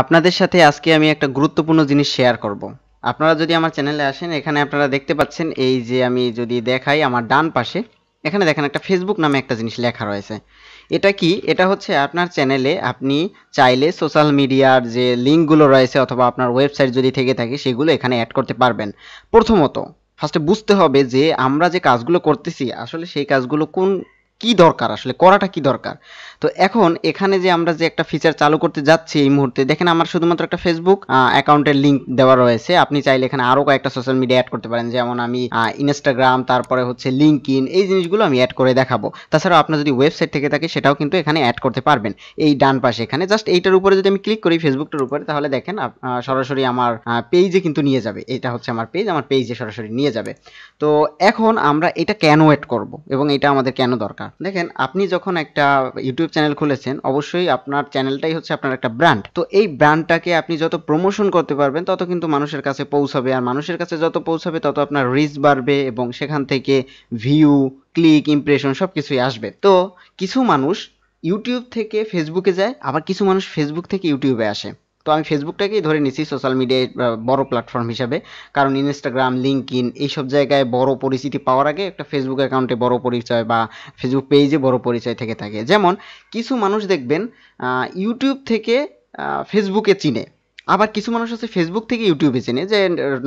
আপনাদের সাথে আজকে আমি একটা গুরুত্বপূর্ণ জিনিস শেয়ার করব। আপনারা যদি আমার চ্যানেলে আসেন, এখানে আপনারা দেখতে পাচ্ছেন এই যে আমি যদি দেখাই আমার ডান পাশে, এখানে দেখেন একটা ফেসবুক নামে একটা জিনিস লেখা রয়েছে। এটা কি? এটা হচ্ছে আপনার চ্যানেলে আপনি চাইলে সোশ্যাল মিডিয়ার যে লিঙ্কগুলো রয়েছে অথবা আপনার ওয়েবসাইট যদি থেকে থাকে সেগুলো এখানে অ্যাড করতে পারবেন। প্রথমত ফার্স্টে বুঝতে হবে যে আমরা যে কাজগুলো করতেছি আসলে সেই কাজগুলো কি দরকার, আসলে করাটা কি দরকার। তো এখন এখানে যে আমরা যে একটা ফিচার চালু করতে যাচ্ছি এই মুহূর্তে, দেখেন আমার শুধুমাত্র একটা ফেসবুক অ্যাকাউন্টের লিঙ্ক দেওয়া রয়েছে। আপনি চাইলে এখানে আরও কয়েকটা সোশ্যাল মিডিয়া অ্যাড করতে পারেন, যেমন আমি ইনস্টাগ্রাম, তারপরে হচ্ছে লিঙ্কডইন, এই জিনিসগুলো আমি অ্যাড করে দেখাবো। তাছাড়াও আপনার যদি ওয়েবসাইট থেকে থাকে সেটাও কিন্তু এখানে অ্যাড করতে পারবেন। এই ডান পাশে এখানে জাস্ট এইটার উপরে যদি আমি ক্লিক করি ফেসবুকটার উপরে, তাহলে দেখেন সরাসরি আমার পেজে কিন্তু নিয়ে যাবে। এটা হচ্ছে আমার পেজ, আমার পেজে সরাসরি নিয়ে যাবে। তো এখন আমরা এটা কেন অ্যাড করব এবং এটা আমাদের কেন দরকার? দেখেন আপনি যখন একটা ইউটিউব চ্যানেল খুলেছেন, অবশ্যই আপনার চ্যানেলটাই হচ্ছে আপনার একটা ব্র্যান্ড। তো এই ব্র্যান্ডটাকে আপনি যত প্রমোশন করতে পারবেন তত কিন্তু মানুষের কাছে পৌঁছাবে, আর মানুষের কাছে যত পৌঁছাবে তত আপনার রিচ বাড়বে এবং সেখান থেকে ভিউ, ক্লিক, ইমপ্রেশন সব কিছুই আসবে। তো কিছু মানুষ ইউটিউব থেকে ফেসবুকে যায়, আবার কিছু মানুষ ফেসবুক থেকে ইউটিউবে আসে। তো আমি ফেসবুকটাকেই ধরে নিছি সোশ্যাল মিডিয়ায় বড় প্ল্যাটফর্ম হিসাবে, কারণ ইনস্টাগ্রাম, লিঙ্কডইন এইসব জায়গায় বড় পরিচিতি পাওয়ার আগে একটা ফেসবুক অ্যাকাউন্টে বড় পরিচয় বা ফেসবুক পেজে বড় পরিচয় থেকে থাকে। যেমন কিছু মানুষ দেখবেন ইউটিউব থেকে ফেসবুকে চিনে, আবার কিছু মানুষ হচ্ছে ফেসবুক থেকে ইউটিউবে চেনে, যে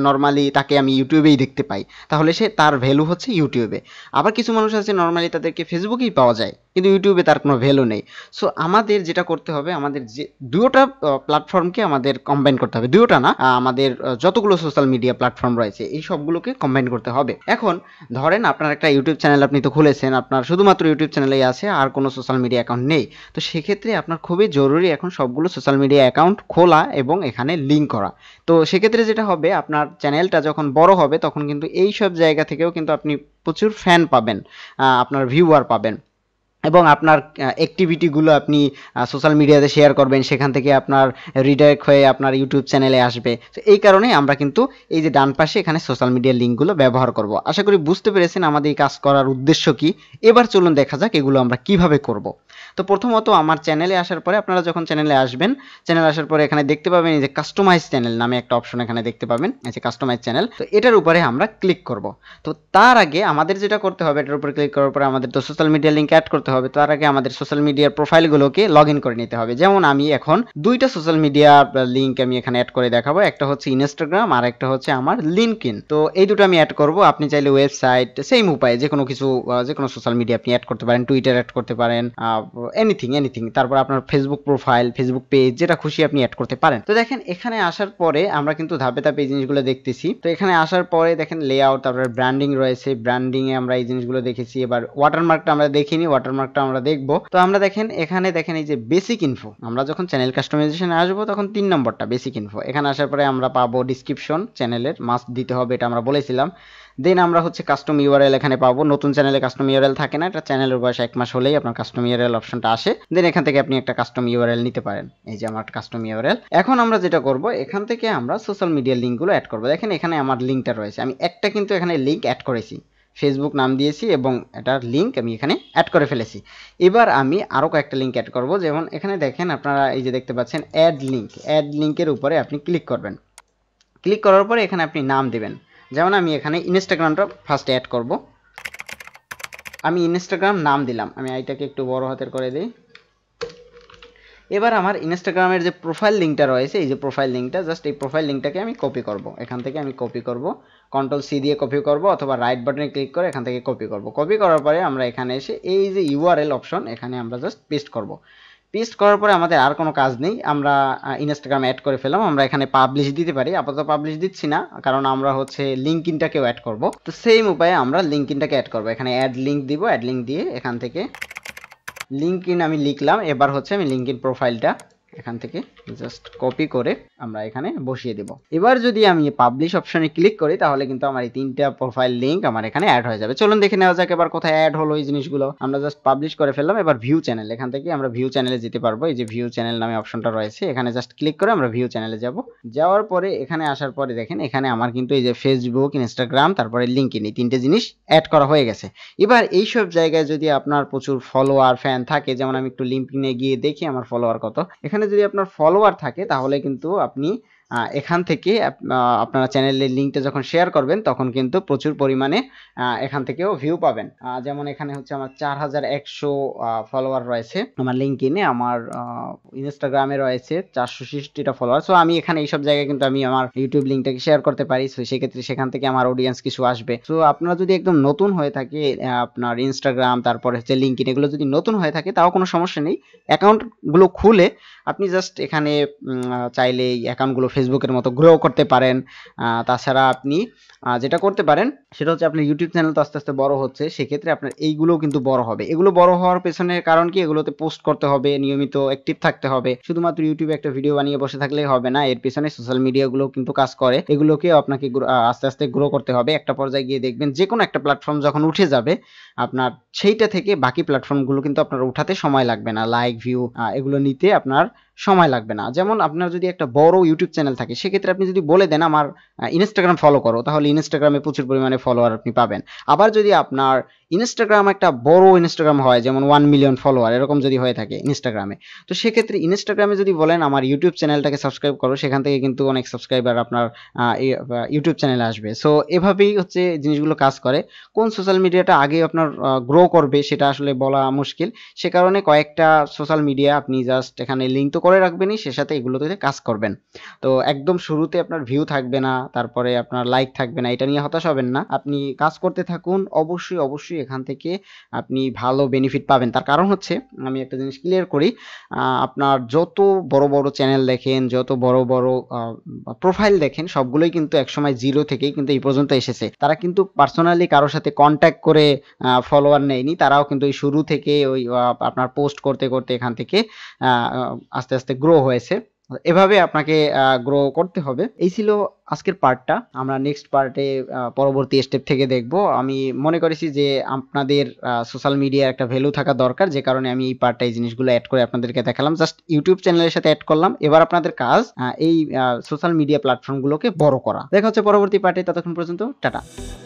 নর্মালি তাকে আমি ইউটিউবেই দেখতে পাই, তাহলে তার ভ্যালু হচ্ছে ইউটিউবে। আবার কিছু মানুষ আছে নর্মালি তাদেরকে ফেসবুকেই পাওয়া যায় কিন্তু ইউটিউবে তার কোনো ভ্যালু নেই। সো আমাদের যেটা করতে হবে, আমাদের যে দুয়োটা প্ল্যাটফর্মকে আমাদের কম্বাইন করতে হবে, দুয়োটা না, আমাদের যতগুলো সোশ্যাল মিডিয়া প্ল্যাটফর্ম রয়েছে এই সবগুলোকে কম্বাইন করতে হবে। এখন ধরেন আপনার একটা ইউটিউব চ্যানেল আপনি তো খুলেছেন, আপনার শুধুমাত্র ইউটিউব চ্যানেলেই আছে, আর কোনো সোশ্যাল মিডিয়া অ্যাকাউন্ট নেই। তো সেক্ষেত্রে আপনার খুবই জরুরি এখন সবগুলো সোশ্যাল মিডিয়া অ্যাকাউন্ট খোলা এবং এখানে লিঙ্ক করা। তো সেক্ষেত্রে যেটা হবে, আপনার চ্যানেলটা যখন বড় হবে তখন কিন্তু এই সব জায়গা থেকেও কিন্তু আপনি প্রচুর ফ্যান পাবেন, আপনার ভিউয়ার পাবেন এবং আপনার অ্যাক্টিভিটিগুলো আপনি সোশ্যাল মিডিয়াতে শেয়ার করবেন, সেখান থেকে আপনার রিডাইরেক্ট হয়ে আপনার ইউটিউব চ্যানেলে আসবে। তো এই কারণে আমরা কিন্তু এই যে ডান পাশে এখানে সোশ্যাল মিডিয়ার লিঙ্কগুলো ব্যবহার করব। আশা করি বুঝতে পেরেছেন আমাদের এই কাজ করার উদ্দেশ্য কি। এবার চলুন দেখা যাক এগুলো আমরা কিভাবে করব। তো প্রথমত আমার চ্যানেলে আসার পরে, আপনারা যখন চ্যানেলে আসবেন, চ্যানেল আসার পরে এখানে দেখতে পাবেন এই যে কাস্টমাইজ চ্যানেল নামে একটা অপশন এখানে দেখতে পাবেন, এই যে কাস্টমাইজ চ্যানেল। তো এটার উপরে আমরা ক্লিক করব। তো তার আগে আমাদের যেটা করতে হবে, এটার উপরে ক্লিক করার পরে আমাদের তো সোশ্যাল মিডিয়া লিঙ্ক অ্যাড করতে হবে। তার আগে আমাদের সোশ্যাল মিডিয়ার প্রোফাইলগুলোকে লগ ইন করে নিতে হবে। যেমন আমি এখন দুইটা সোশ্যাল মিডিয়া লিঙ্ক আমি এখানে অ্যাড করে দেখাবো, একটা হচ্ছে ইনস্টাগ্রাম আর একটা হচ্ছে আমার লিঙ্কডইন। তো এই দুটো আমি অ্যাড করব। আপনি চাইলে ওয়েবসাইট সেম উপায়ে যে কোনো সোশ্যাল মিডিয়া আপনি অ্যাড করতে পারেন, টুইটার অ্যাড করতে পারেন, এনিথিং। তারপর আপনার ফেসবুক প্রোফাইল, ফেসবুক পেজ, যেটা খুশি আপনি অ্যাড করতে পারেন। তো দেখেন এখানে আসার পরে আমরা কিন্তু ধাপে ধাপে এই জিনিসগুলো দেখতেছি। তো এখানে আসার পরে দেখেন লেআউট, তারপরে ব্র্যান্ডিং রয়েছে, ব্র্যান্ডিংয়ে আমরা এই জিনিসগুলো দেখেছি। এবার ওয়াটারমার্কটা আমরা দেখিনি, ওয়াটারমার্কটা আমরা দেখব। তো আমরা দেখেন এখানে দেখেন এই যে বেসিক ইনফো, আমরা যখন চ্যানেল কাস্টমাইজেশনে আসবো তখন 3 নম্বরটা বেসিক ইনফো। এখানে আসার পরে আমরা পাবো ডিসক্রিপশন, চ্যানেলের মাস্ট দিতে হবে, এটা আমরা বলেছিলাম। দেন আমরা হচ্ছে কাস্টম ইউআরএল এখানে পাবো। নতুন চ্যানেলে কাস্টম ইউআরএল থাকে না, এটা চ্যানেলের বয়স 1 মাস হলেই আপনার কাস্টম ইউআরএল অপশনটা আসে। দেন এখান থেকে আপনি একটা কাস্টম ইউআরএল নিতে পারেন, এই যে আমার কাস্টম ইউআরএল। এখন আমরা যেটা করব, এখান থেকে আমরা সোশ্যাল মিডিয়া লিঙ্কগুলো অ্যাড করবো। দেখেন এখানে আমার লিঙ্কটা রয়েছে, আমি একটা কিন্তু এখানে লিঙ্ক অ্যাড করেছি, ফেসবুক নাম দিয়েছি এবং এটার লিঙ্ক আমি এখানে অ্যাড করে ফেলেছি। এবার আমি আরও কয়েকটা লিঙ্ক অ্যাড করব। যেমন এখানে দেখেন আপনারা এই যে দেখতে পাচ্ছেন অ্যাড লিঙ্ক, অ্যাড লিঙ্কের উপরে আপনি ক্লিক করবেন। ক্লিক করার পরে এখানে আপনি নাম দেবেন। যেমন আমি এখানে ইনস্টাগ্রামটা ফার্স্টে অ্যাড করব। আমি ইনস্টাগ্রাম নাম দিলাম, আমি এইটাকে একটু বড় হাতের করে দিই। এবার আমার ইনস্টাগ্রামের যে প্রোফাইল লিঙ্কটা রয়েছে, এই যে প্রোফাইল লিঙ্কটা, জাস্ট এই প্রোফাইল লিঙ্কটাকে আমি কপি করব। এখান থেকে আমি কপি করব, কন্ট্রোল C দিয়ে কপি করব অথবা রাইট বাটনে ক্লিক করে এখান থেকে কপি করব। কপি করার পরে আমরা এখানে এসে এই যে ইউআরএল অপশন, এখানে আমরা জাস্ট পেস্ট করব। পেস্ট করার পরে আমাদের আর কোনো কাজ নেই, আমরা ইনস্টাগ্রাম অ্যাড করে ফেলাম। আমরা এখানে পাবলিশ দিতে পারি, আপাতত পাবলিশ দিচ্ছি না, কারণ আমরা হচ্ছে লিঙ্কডইনটাকেও অ্যাড করব। তো সেম উপায়ে আমরা লিঙ্কডইনটাকে অ্যাড করব। এখানে অ্যাড লিঙ্ক দিব, অ্যাড লিঙ্ক দিয়ে এখান থেকে লিঙ্কডইন আমি লিখলাম। এবার হচ্ছে আমি লিঙ্কডইন প্রোফাইলটা এখান থেকে জাস্ট কপি করে আমরা এখানে বসিয়ে দেব। এবার যদি আমি পাবলিশ অপশনে ক্লিক করি তাহলে কিন্তু আমার এই 3টা প্রোফাইল লিঙ্ক আমার এখানে অ্যাড হয়ে যাবে। চলুন দেখে নেওয়া যাক এবার কোথায় অ্যাড হলো এই জিনিসগুলো। আমরা জাস্ট পাবলিশ করে ফেললাম। এবার ভিউ চ্যানেল, এখান থেকে আমরা ভিউ চ্যানেলে যেতে পারবো। এই যে ভিউ চ্যানেল নামে অপশনটা রয়েছে, এখানে জাস্ট ক্লিক করে আমরা ভিউ চ্যানেলে যাব। যাওয়ার পরে এখানে আসার পরে দেখেন এখানে আমার কিন্তু এই যে ফেসবুক, ইনস্টাগ্রাম, তারপরে লিঙ্কডইন, এই 3টে জিনিস অ্যাড করা হয়ে গেছে। এবার এইসব জায়গায় যদি আপনার প্রচুর ফলোয়ার, ফ্যান থাকে, যেমন আমি একটু লিঙ্কডইনে গিয়ে দেখি আমার ফলোয়ার কত, এখানে যদি আপনার ফলোয়ার ফলোয়ার থাকে তাহলে কিন্তু আপনি এখান থেকে আপনারা চ্যানেলের লিংকটা যখন শেয়ার করবেন তখন কিন্তু প্রচুর পরিমাণে এখান থেকেও ভিউ পাবেন। যেমন এখানে হচ্ছে আমার ৪১০০ ফলোয়ার রয়েছে আমার লিংকডইনে, আমার ইনস্টাগ্রামে রয়েছে ৪৬০টা ফলোয়ার। সো আমি এখানে এইসব জায়গায় কিন্তু আমি আমার ইউটিউব লিংকটাকে শেয়ার করতে পারি। সো সেক্ষেত্রে সেখান থেকে আমার অডিয়েন্স কিছু আসবে। সো আপনারা যদি একদম নতুন হয়ে থাকে আপনার ইনস্টাগ্রাম তারপরে হচ্ছে লিংকডইন এগুলো যদি নতুন হয়ে থাকে তাও কোনো সমস্যা নেই, অ্যাকাউন্টগুলো খুলে আপনি জাস্ট এখানে চাইলে এই অ্যাকাউন্টগুলো ফেসবুকের মতো গ্রো করতে পারেন। তাছাড়া আপনি যেটা করতে পারেন সেটা হচ্ছে আপনার ইউটিউব চ্যানেল তো আস্তে আস্তে বড় হচ্ছে, সেক্ষেত্রে আপনার এইগুলো কিন্তু বড় হবে। এগুলো বড় হওয়ার পেছনের কারণ কি, এগুলোতে পোস্ট করতে হবে, নিয়মিত অ্যাক্টিভ থাকতে হবে। শুধুমাত্র ইউটিউবে একটা ভিডিও বানিয়ে বসে থাকলেই হবে না, এর পেছনে সোশ্যাল মিডিয়াগুলো কিন্তু কাজ করে, এগুলোকে আপনাকে আস্তে আস্তে গ্রো করতে হবে। একটা পর্যায়ে গিয়ে দেখবেন যে কোনো একটা প্ল্যাটফর্ম যখন উঠে যাবে আপনার, সেইটা থেকে বাকি প্ল্যাটফর্মগুলো কিন্তু আপনার উঠাতে সময় লাগবে না, লাইক ভিউ এগুলো নিতে আপনার সময় লাগবে না। যেমন আপনার যদি একটা বড় ইউটিউব চ্যানেল থাকে সেক্ষেত্রে আপনি যদি বলে দেন আমার ইনস্টাগ্রাম ফলো করো, তাহলে ইনস্টাগ্রামে প্রচুর পরিমাণে ফলোয়ার আপনি পাবেন। আবার যদি আপনার ইনস্টাগ্রাম একটা বড় ইনস্টাগ্রাম হয়, যেমন 1 মিলিয়ন ফলোয়ার এরকম যদি হয়ে থাকে ইনস্টাগ্রামে, তো সেক্ষেত্রে ইনস্টাগ্রামে যদি বলেন আমার ইউটিউব চ্যানেলটাকে সাবস্ক্রাইব করো, সেখান থেকে কিন্তু অনেক সাবস্ক্রাইবার আপনার ইউটিউব চ্যানেলে আসবে। সো এভাবেই হচ্ছে জিনিসগুলো কাজ করে। কোন সোশ্যাল মিডিয়াটা আগে আপনার গ্রো করবে সেটা আসলে বলা মুশকিল, সে কারণে কয়েকটা সোশ্যাল মিডিয়া আপনি জাস্ট এখানে লিঙ্ক তো করে রাখবেনই, সে সাথে এগুলোতে কাজ করবেন। তো একদম শুরুতে আপনার ভিউ থাকবে না, তারপরে আপনার লাইক থাকবে না, এটা নিয়ে হতাশ হবেন না, আপনি কাজ করতে থাকুন। অবশ্যই অবশ্যই এখান থেকে আপনি ভালো বেনিফিট পাবেন। তার কারণ হচ্ছে আমি একটা জিনিস ক্লিয়ার করি, আপনার যত বড় বড় চ্যানেল দেখেন, যত বড় বড় প্রোফাইল দেখেন, সবগুলোই কিন্তু একসময় জিরো থেকেই কিন্তু এই পর্যন্ত এসেছে। তারা কিন্তু পার্সোনালি কারোর সাথে কন্ট্যাক্ট করে ফলোয়ার নেয়নি, তারাও কিন্তু এই শুরু থেকে ওই আপনার পোস্ট করতে করতে এখান থেকে আস্তে আস্তে গ্রো হয়েছে। এভাবে আপনাকে গ্রো করতে হবে। এই ছিল আজকের পার্টটা, আমরা নেক্সট পার্টে পরবর্তী স্টেপ থেকে দেখব। আমি মনে করেছি যে আপনাদের সোশ্যাল মিডিয়ার একটা ভ্যালু থাকা দরকার, যে কারণে আমি এই পার্টটা এই জিনিসগুলো অ্যাড করে আপনাদেরকে দেখালাম, জাস্ট ইউটিউব চ্যানেলের সাথে অ্যাড করলাম। এবার আপনাদের কাজ এই সোশ্যাল মিডিয়া প্ল্যাটফর্মগুলোকে বড় করা। দেখা হচ্ছে পরবর্তী পার্টে, ততক্ষণ পর্যন্ত টাটা।